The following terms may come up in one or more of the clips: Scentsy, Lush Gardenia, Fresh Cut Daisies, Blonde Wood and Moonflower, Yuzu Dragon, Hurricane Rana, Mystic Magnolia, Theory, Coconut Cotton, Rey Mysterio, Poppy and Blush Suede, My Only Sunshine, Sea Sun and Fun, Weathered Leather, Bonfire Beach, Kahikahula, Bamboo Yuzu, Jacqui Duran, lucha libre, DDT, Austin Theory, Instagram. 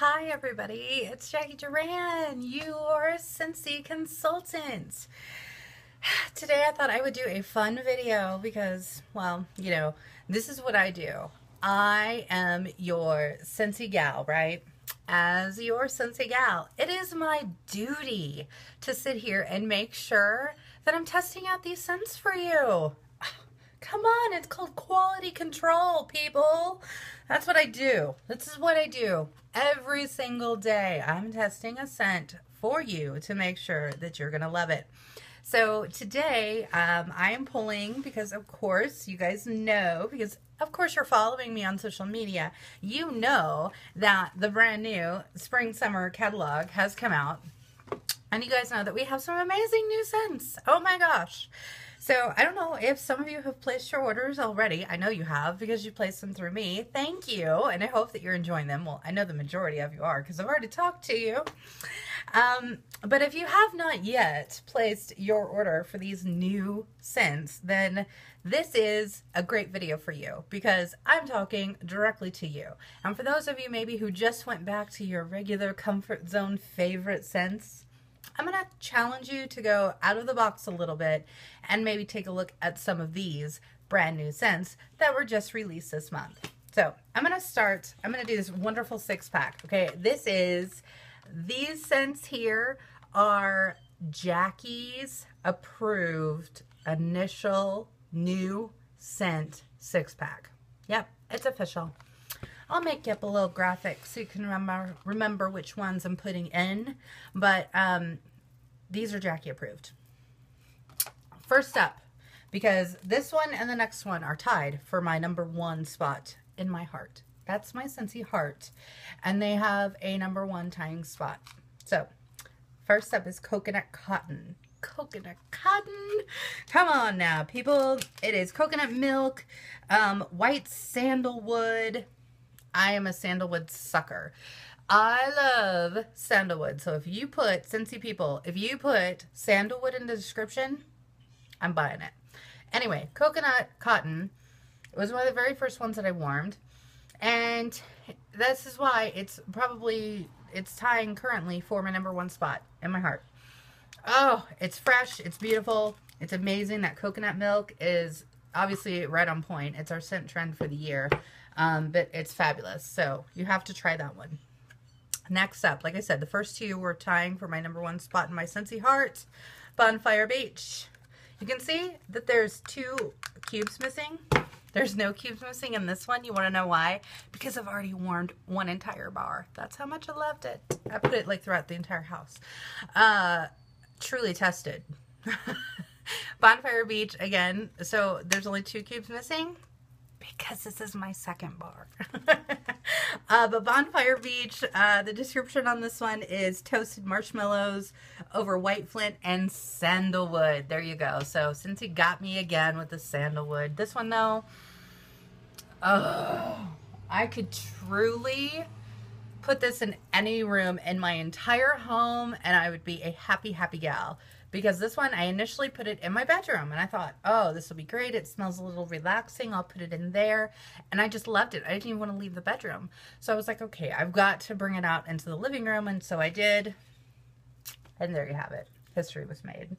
Hi everybody, it's Jacqui Duran, your Scentsy consultant. Today I thought I would do a fun video because, well, you know, this is what I do. I am your Scentsy gal, right? As your Scentsy gal, it is my duty to sit here and make sure that I'm testing out these scents for you. Come on, it's called quality control, people. That's what I do. This is what I do every single day. I'm testing a scent for you to make sure that you're going to love it. So today I am pulling, because of course you guys know, because of course you're following me on social media, you know that the brand new spring summer catalog has come out. And you guys know that we have some amazing new scents. Oh my gosh. So I don't know if some of you have placed your orders already. I know you have because you placed them through me. Thank you. And I hope that you're enjoying them. Well, I know the majority of you are because I've already talked to you. But if you have not yet placed your order for these new scents, then this is a great video for you because I'm talking directly to you. And for those of you maybe who just went back to your regular comfort zone favorite scents, I'm going to challenge you to go out of the box a little bit and maybe take a look at some of these brand new scents that were just released this month. So I'm going to do this wonderful 6-pack. Okay, these scents here are Jacqui's approved initial new scent 6-pack. Yep, it's official. I'll make up a little graphic so you can remember which ones I'm putting in, but these are Jacqui approved. First up, because this one and the next one are tied for my #1 spot in my heart. That's my Scentsy heart, and they have a #1 tying spot. So first up is Coconut Cotton. Coconut Cotton, come on now people. It is coconut milk, white sandalwood. I am a sandalwood sucker. I love sandalwood. So if you put, Scentsy people, if you put sandalwood in the description, I'm buying it. Anyway, Coconut Cotton was one of the very first ones that I warmed. And this is why it's tying currently for my #1 spot in my heart. Oh, it's fresh. It's beautiful. It's amazing. That coconut milk is obviously right on point. It's our scent trend for the year. But it's fabulous, so you have to try that one. Next up, like I said, the first two were tying for my #1 spot in my Scentsy heart, Bonfire Beach. You can see that there's 2 cubes missing. There's no cubes missing in this one. You want to know why? Because I've already warmed one entire bar. That's how much I loved it. I put it like throughout the entire house. Truly tested. Bonfire Beach again. So there's only 2 cubes missing. Because this is my second bar. But Bonfire Beach, the description on this one is toasted marshmallows over white flint and sandalwood. There you go. So since he got me again with the sandalwood, this one though, oh, I could truly put this in any room in my entire home and I would be a happy, happy gal. Because this one, I initially put it in my bedroom and I thought, oh, this will be great. It smells a little relaxing. I'll put it in there. And I just loved it. I didn't even want to leave the bedroom. So I was like, okay, I've got to bring it out into the living room. And so I did. And there you have it. History was made.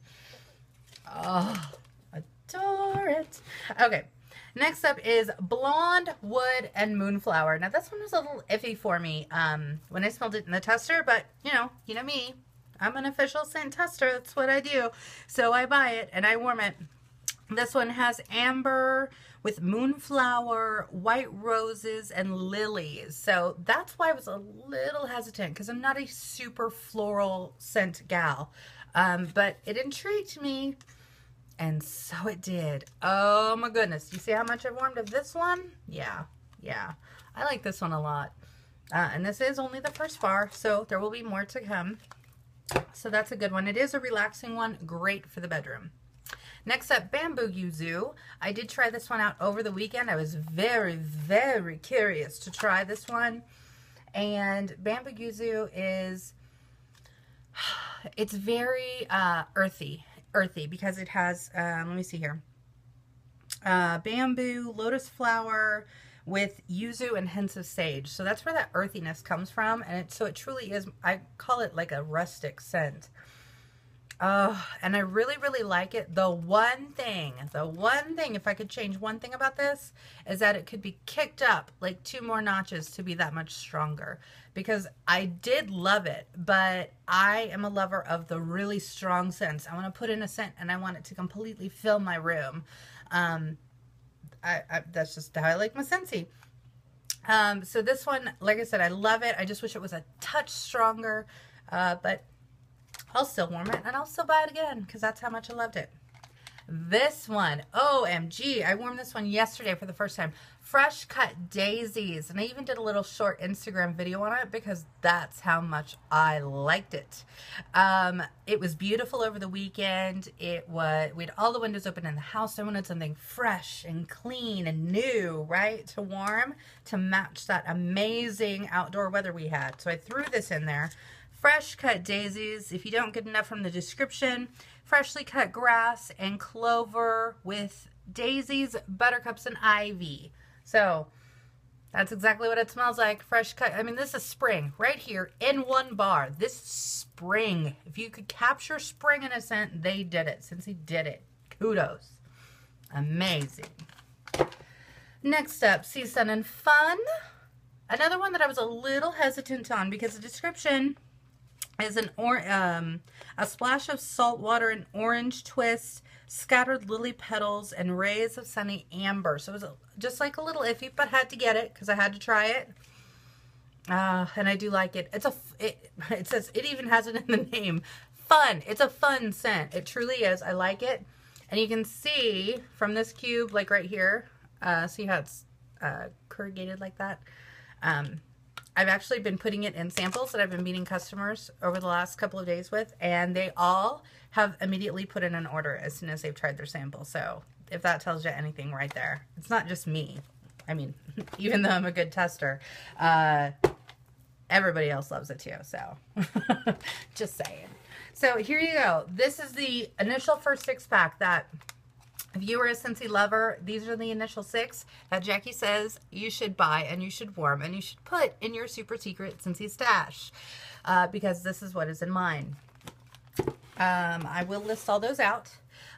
Oh, adore it. Okay. Next up is Blonde Wood and Moonflower. Now this one was a little iffy for me when I smelled it in the tester, but you know me. I'm an official scent tester. That's what I do. So I buy it and I warm it. This one has amber with moonflower, white roses, and lilies. So that's why I was a little hesitant because I'm not a super floral scent gal. But it intrigued me and so it did. Oh my goodness. You see how much I warmed of this one? Yeah. Yeah. I like this one a lot. And this is only the first bar, so there will be more to come. So that's a good one. It is a relaxing one. Great for the bedroom. Next up, Bamboo Yuzu. I did try this one out over the weekend. I was very, very curious to try this one. And Bamboo Yuzu is, it's very earthy because it has, let me see here, bamboo, lotus flower, with yuzu and hints of sage. So that's where that earthiness comes from, and it, so it truly is, I call it like a rustic scent. And I really, really like it. The one thing, if I could change one thing about this, is that it could be kicked up like 2 more notches to be that much stronger, because I did love it, but I am a lover of the really strong scents. I want to put in a scent and I want it to completely fill my room. That's just how I like my Scentsy. So this one, like I said, I love it. I just wish it was a touch stronger, but I'll still warm it, and I'll still buy it again, because that's how much I loved it. This one, OMG, I warmed this one yesterday for the first time. Fresh Cut Daisies, and I even did a little short Instagram video on it, because that's how much I liked it. It was beautiful over the weekend. We had all the windows open in the house. I wanted something fresh and clean and new, right, to warm, to match that amazing outdoor weather we had. So I threw this in there. Fresh Cut Daisies, if you don't get enough from the description, freshly cut grass and clover with daisies, buttercups, and ivy. So that's exactly what it smells like, fresh cut. I mean, this is spring right here in one bar. This spring, if you could capture spring in a scent, they did it. Scentsy did it. Kudos. Amazing. Next up, Sea Sun and Fun. Another one that I was a little hesitant on, because the description is a splash of salt water and orange twist, scattered lily petals, and rays of sunny amber. So it was just like a little iffy, but had to get it because I had to try it. And I do like it. It says, it even has it in the name. Fun. It's a fun scent. It truly is. I like it. And you can see from this cube, like right here, see how it's corrugated like that? I've actually been putting it in samples that I've been meeting customers over the last couple of days with, and they all have immediately put in an order as soon as they've tried their sample. So if that tells you anything right there, it's not just me. I mean, even though I'm a good tester, everybody else loves it too. So just saying. So here you go. This is the initial first 6-pack that, if you were a Scentsy lover, these are the initial 6 that Jacqui says you should buy and you should warm and you should put in your super secret Scentsy stash, because this is what is in mine. I will list all those out.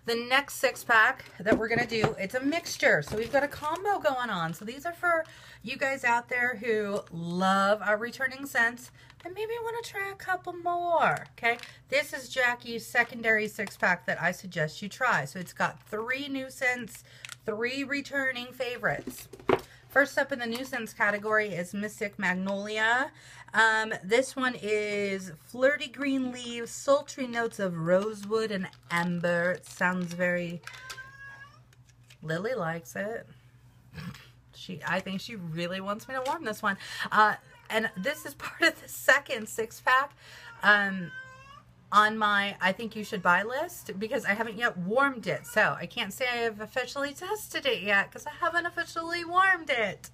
The next 6-pack that we're going to do, it's a mixture. So we've got a combo going on. So these are for you guys out there who love our returning scents and maybe want to try a couple more, okay? This is Jacqui's secondary 6-pack that I suggest you try. So it's got 3 new scents, 3 returning favorites. First up in the new scents category is Mystic Magnolia. This one is flirty green leaves, sultry notes of rosewood and amber. It sounds very... Lily likes it. I think she really wants me to warm this one. And this is part of the second 6-pack on my I think you should buy list, because I haven't yet warmed it. So I can't say I have officially tested it yet, because I haven't officially warmed it.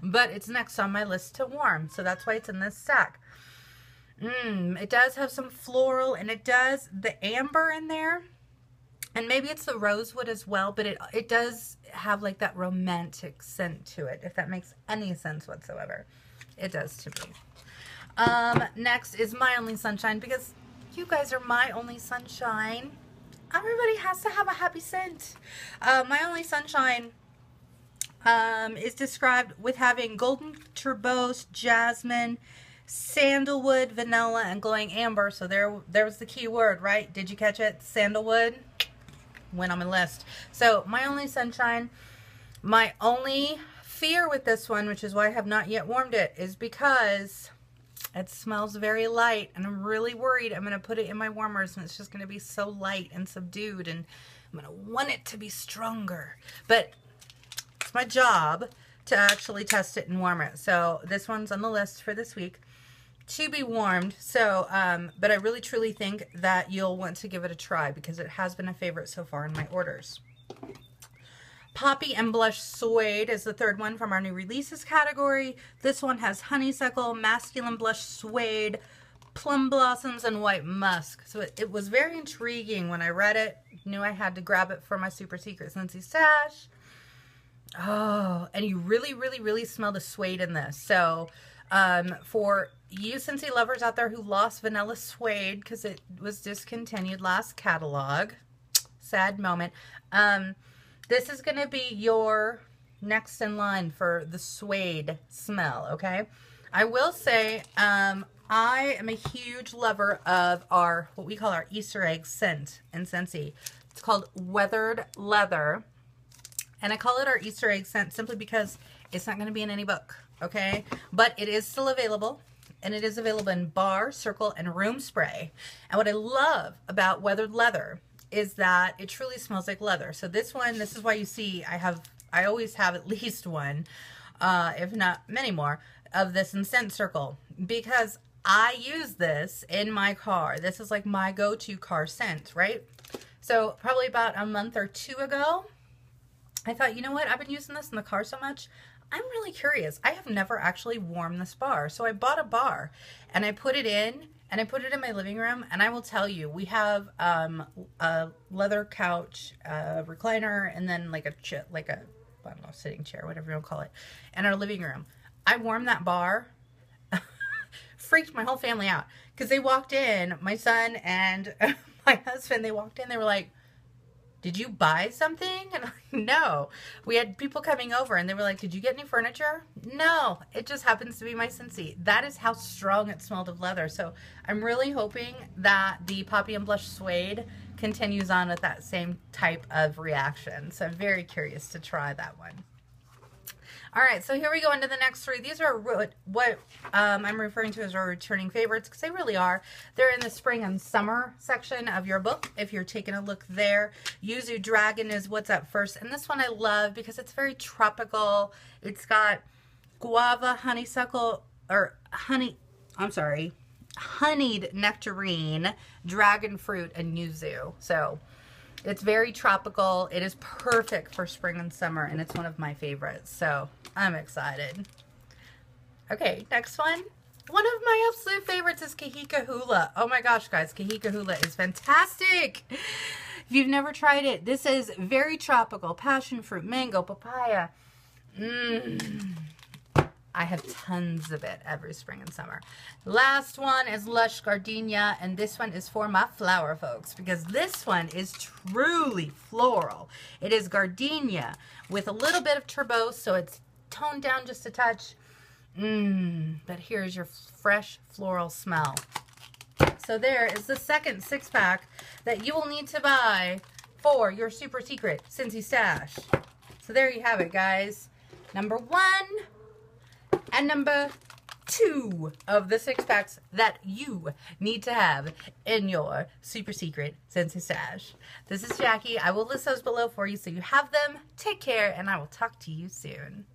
But it's next on my list to warm. So that's why it's in this stack. It does have some floral, and it does the amber in there. And maybe it's the rosewood as well, but it does have like that romantic scent to it, if that makes any sense whatsoever. It does to me. Next is My Only Sunshine, because you guys are my only sunshine. Everybody has to have a happy scent. My Only Sunshine is described with having golden tuberose, jasmine, sandalwood, vanilla, and glowing amber. So there was the key word, right? Did you catch it? Sandalwood went on my list. So My Only Sunshine, my only fear with this one, which is why I have not yet warmed it, is because it smells very light, and I'm really worried I'm going to put it in my warmers and it's just going to be so light and subdued, and I'm going to want it to be stronger. But it's my job to actually test it and warm it. So this one's on the list for this week to be warmed. So, but I really truly think that you'll want to give it a try, because it has been a favorite so far in my orders. Poppy and Blush Suede is the third one from our new releases category. This one has honeysuckle, masculine blush suede, plum blossoms, and white musk. So it was very intriguing when I read it. Knew I had to grab it for my super secret Scentsy stash. Oh, and you really, really, really smell the suede in this. So for you Scentsy lovers out there who lost vanilla suede because it was discontinued last catalog, sad moment, this is going to be your next in line for the suede smell, okay? I will say I am a huge lover of our, what we call our Easter egg scent in Scentsy. It's called Weathered Leather. And I call it our Easter egg scent simply because it's not going to be in any book, okay? But it is still available, and it is available in bar, circle, and room spray. And what I love about Weathered Leather is that it truly smells like leather. So this one, this is why you see I always have at least one, if not many more, of this in Scent Circle, because I use this in my car. This is like my go-to car scent, right? So probably about a month or two ago, I thought, you know what, I've been using this in the car so much, I'm really curious. I have never actually warmed this bar. So I bought a bar and I put it in, and I put it in my living room, and I will tell you, we have a leather couch, a recliner, and then like a, I don't know, sitting chair, whatever you want to call it, in our living room. I warmed that bar, freaked my whole family out, because they walked in, my son and my husband, they walked in, they were like, did you buy something? And I'm like, no. We had people coming over and they were like, did you get any furniture? No, it just happens to be my Scentsy. That is how strong it smelled of leather. So I'm really hoping that the Poppy and Blush Suede continues on with that same type of reaction. So I'm very curious to try that one. All right, so here we go into the next three. These are what I'm referring to as our returning favorites, because they really are. They're in the spring and summer section of your book, if you're taking a look there. Yuzu Dragon is what's up first. And this one I love because it's very tropical. It's got guava, honeysuckle, or honeyed nectarine, dragon fruit, and yuzu. So it's very tropical. It is perfect for spring and summer, and it's one of my favorites. So I'm excited. Okay, next one. One of my absolute favorites is Kahikahula. Oh my gosh, guys, Kahikahula is fantastic. If you've never tried it, this is very tropical. Passion fruit, mango, papaya. I have tons of it every spring and summer. Last one is Lush Gardenia, and this one is for my flower folks, because this one is truly floral. It is gardenia with a little bit of tuberose, so it's toned down just a touch. But here's your fresh floral smell. So there is the second six pack that you will need to buy for your super secret Scentsy stash. So there you have it, guys. Number one. And number two of the six packs that you need to have in your super secret Scentsy stash. This is Jacqui. I will list those below for you so you have them. Take care, and I will talk to you soon.